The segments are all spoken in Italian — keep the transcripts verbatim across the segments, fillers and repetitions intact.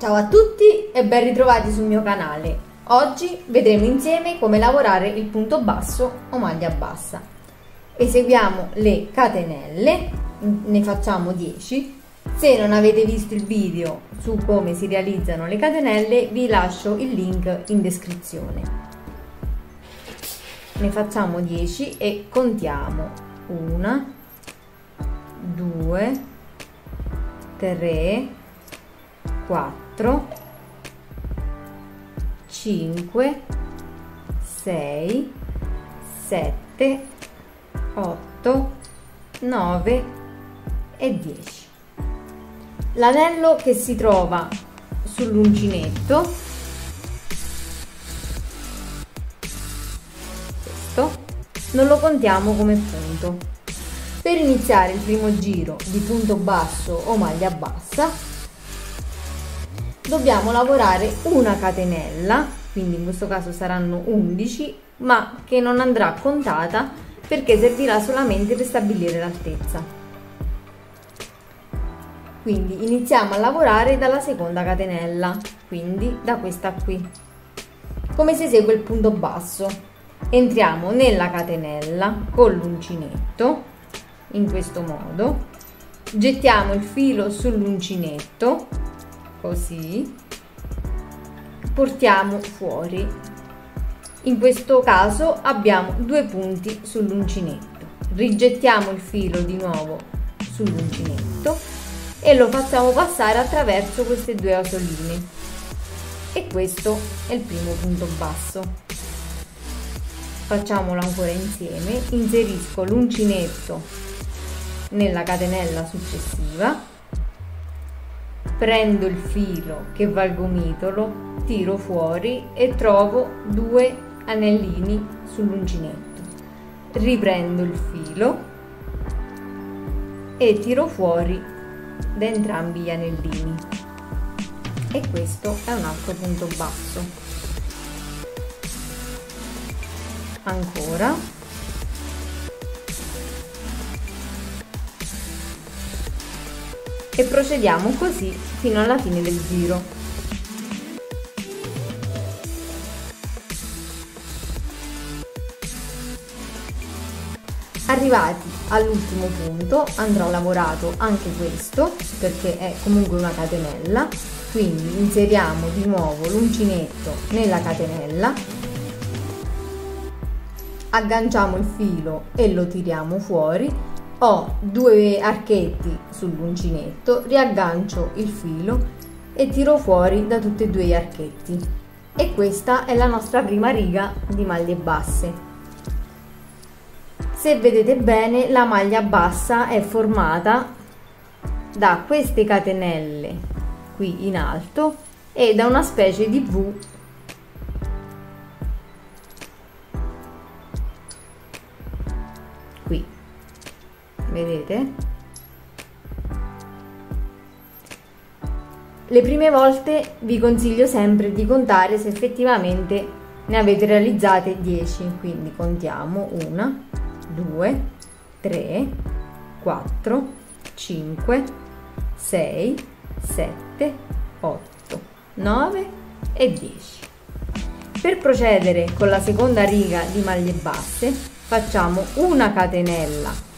Ciao a tutti e ben ritrovati sul mio canale. Oggi vedremo insieme come lavorare il punto basso o maglia bassa. Eseguiamo le catenelle, ne facciamo dieci. Se non avete visto il video su come si realizzano le catenelle, vi lascio il link in descrizione. Ne facciamo dieci e contiamo uno, due, tre, quattro, cinque, sei, sette, otto, nove e dieci. L'anello che si trova sull'uncinetto, questo, non lo contiamo come punto. Per iniziare il primo giro di punto basso o maglia bassa, dobbiamo lavorare una catenella, quindi in questo caso saranno undici, ma che non andrà contata perché servirà solamente per stabilire l'altezza. Quindi iniziamo a lavorare dalla seconda catenella, quindi da questa qui. Come si esegue il punto basso? Entriamo nella catenella con l'uncinetto, in questo modo, gettiamo il filo sull'uncinetto, così, portiamo fuori. In questo caso abbiamo due punti sull'uncinetto, rigettiamo il filo di nuovo sull'uncinetto e lo facciamo passare attraverso queste due rotoline, e questo è il primo punto basso. Facciamolo ancora insieme. Inserisco l'uncinetto nella catenella successiva, prendo il filo che va al gomitolo, tiro fuori e trovo due anellini sull'uncinetto, riprendo il filo e tiro fuori da entrambi gli anellini, e questo è un altro punto basso. Ancora e procediamo così fino alla fine del giro. Arrivati all'ultimo punto andrò lavorato anche questo, perché è comunque una catenella, quindi inseriamo di nuovo l'uncinetto nella catenella, agganciamo il filo e lo tiriamo fuori. Ho due archetti sull'uncinetto, riaggancio il filo e tiro fuori da tutti e due gli archetti, e questa è la nostra prima riga di maglie basse. Se vedete bene, la maglia bassa è formata da queste catenelle qui in alto e da una specie di V qui. Vedete? Le prime volte vi consiglio sempre di contare se effettivamente ne avete realizzate dieci, quindi contiamo uno, due, tre, quattro, cinque, sei, sette, otto, nove e dieci. Per procedere con la seconda riga di maglie basse facciamo una catenella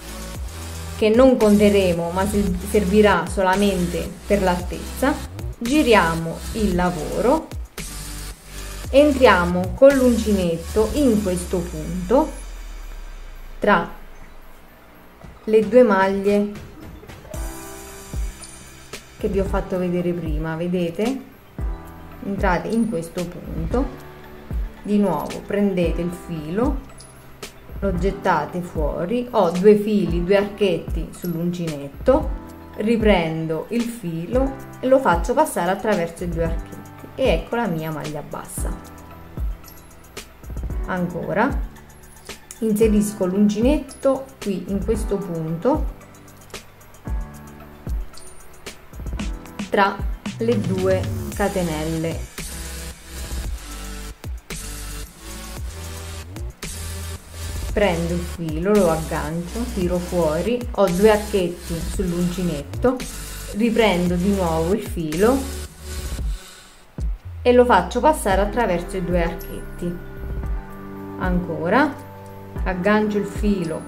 che non conteremo, ma servirà solamente per l'altezza, giriamo il lavoro, entriamo con l'uncinetto in questo punto tra le due maglie che vi ho fatto vedere prima, vedete? Entrate in questo punto, di nuovo prendete il filo, lo gettate fuori, ho due fili, due archetti sull'uncinetto, riprendo il filo e lo faccio passare attraverso i due archetti, e ecco la mia maglia bassa. Ancora inserisco l'uncinetto qui in questo punto tra le due catenelle, prendo il filo, lo aggancio, tiro fuori, ho due archetti sull'uncinetto, riprendo di nuovo il filo e lo faccio passare attraverso i due archetti. Ancora aggancio il filo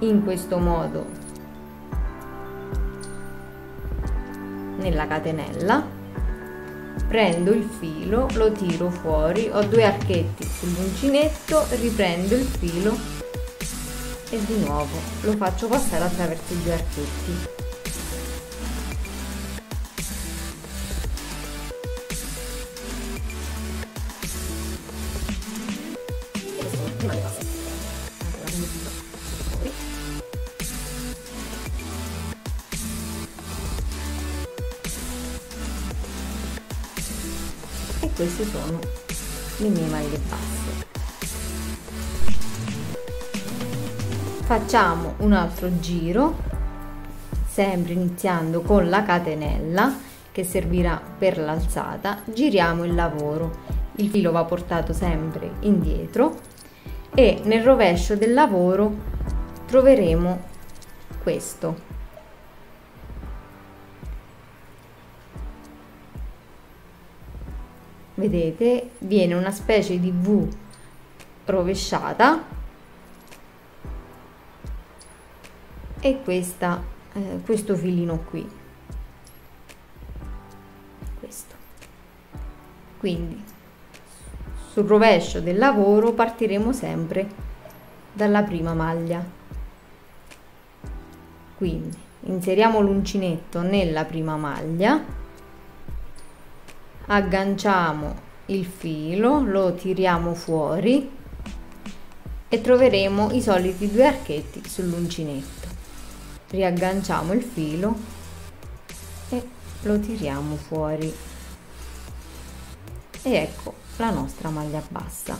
in questo modo nella catenella, prendo il filo, lo tiro fuori, ho due archetti sull'uncinetto, riprendo il filo e di nuovo lo faccio passare attraverso i due archetti. E questi sono i miei maglie basse. Facciamo un altro giro, sempre iniziando con la catenella che servirà per l'alzata. Giriamo il lavoro, il filo va portato sempre indietro e nel rovescio del lavoro troveremo questo. Vedete, viene una specie di V rovesciata e questa, eh, questo filino qui, questo. Quindi sul rovescio del lavoro partiremo sempre dalla prima maglia, quindi inseriamo l'uncinetto nella prima maglia, agganciamo il filo, lo tiriamo fuori e troveremo i soliti due archetti sull'uncinetto, riagganciamo il filo e lo tiriamo fuori e ecco la nostra maglia bassa.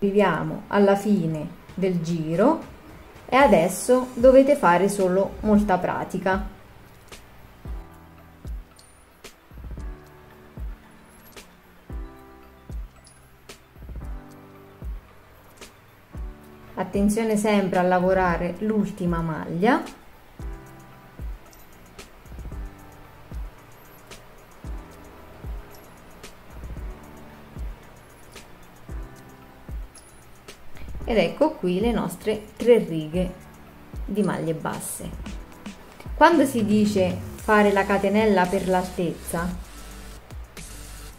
Arriviamo alla fine del giro e adesso dovete fare solo molta pratica. Attenzione sempre a lavorare l'ultima maglia. Ed ecco qui le nostre tre righe di maglie basse. Quando si dice fare la catenella per l'altezza,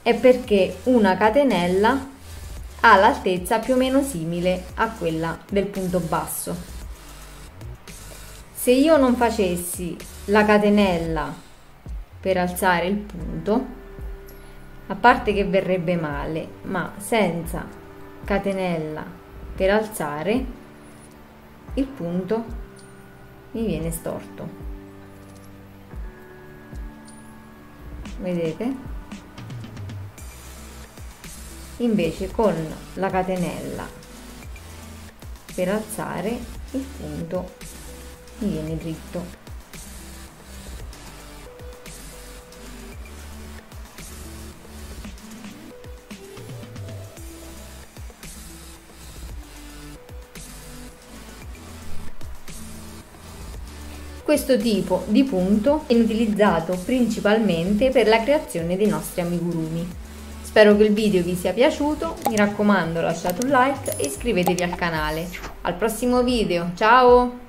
è perché una catenella ha l'altezza più o meno simile a quella del punto basso. Se io non facessi la catenella per alzare il punto, a parte che verrebbe male, ma senza catenella per alzare il punto mi viene storto. Vedete? Invece con la catenella per alzare il punto mi viene dritto. Questo tipo di punto è utilizzato principalmente per la creazione dei nostri amigurumi. Spero che il video vi sia piaciuto, mi raccomando lasciate un like e iscrivetevi al canale. Al prossimo video, ciao!